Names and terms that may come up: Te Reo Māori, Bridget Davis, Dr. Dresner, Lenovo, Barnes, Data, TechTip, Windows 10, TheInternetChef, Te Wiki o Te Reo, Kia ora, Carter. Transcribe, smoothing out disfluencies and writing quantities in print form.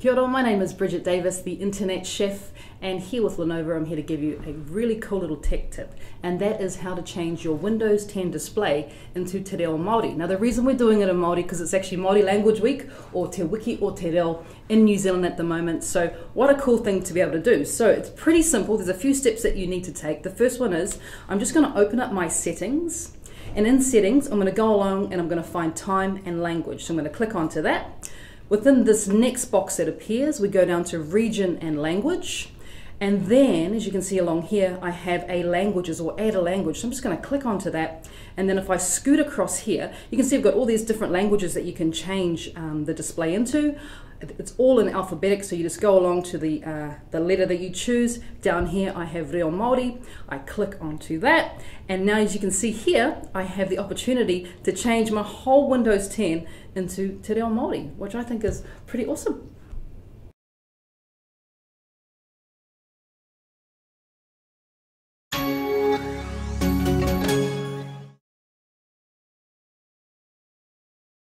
Kia ora, my name is Bridget Davis, the internet chef, and here with Lenovo I'm here to give you a really cool little tech tip, and that is how to change your Windows 10 display into Te Reo Māori. Now the reason we're doing it in Māori because it's actually Māori Language Week, or Te Wiki o Te Reo, in New Zealand at the moment, so what a cool thing to be able to do. So it's pretty simple, there's a few steps that you need to take. The first one is, I'm just going to open up my settings, and in settings I'm going to go along and I'm going to find time and language, so I'm going to click onto that. Within this next box that appears, we go down to region and language, and then as you can see along here I have a languages, or add a language, so I'm just going to click onto that, and then if I scoot across here you can see I've got all these different languages that you can change the display into. It's all in alphabetic, so you just go along to the letter that you choose. Down here I have Reo Māori, I click onto that, and now as you can see here I have the opportunity to change my whole Windows 10 into Te Reo Māori, which I think is pretty awesome.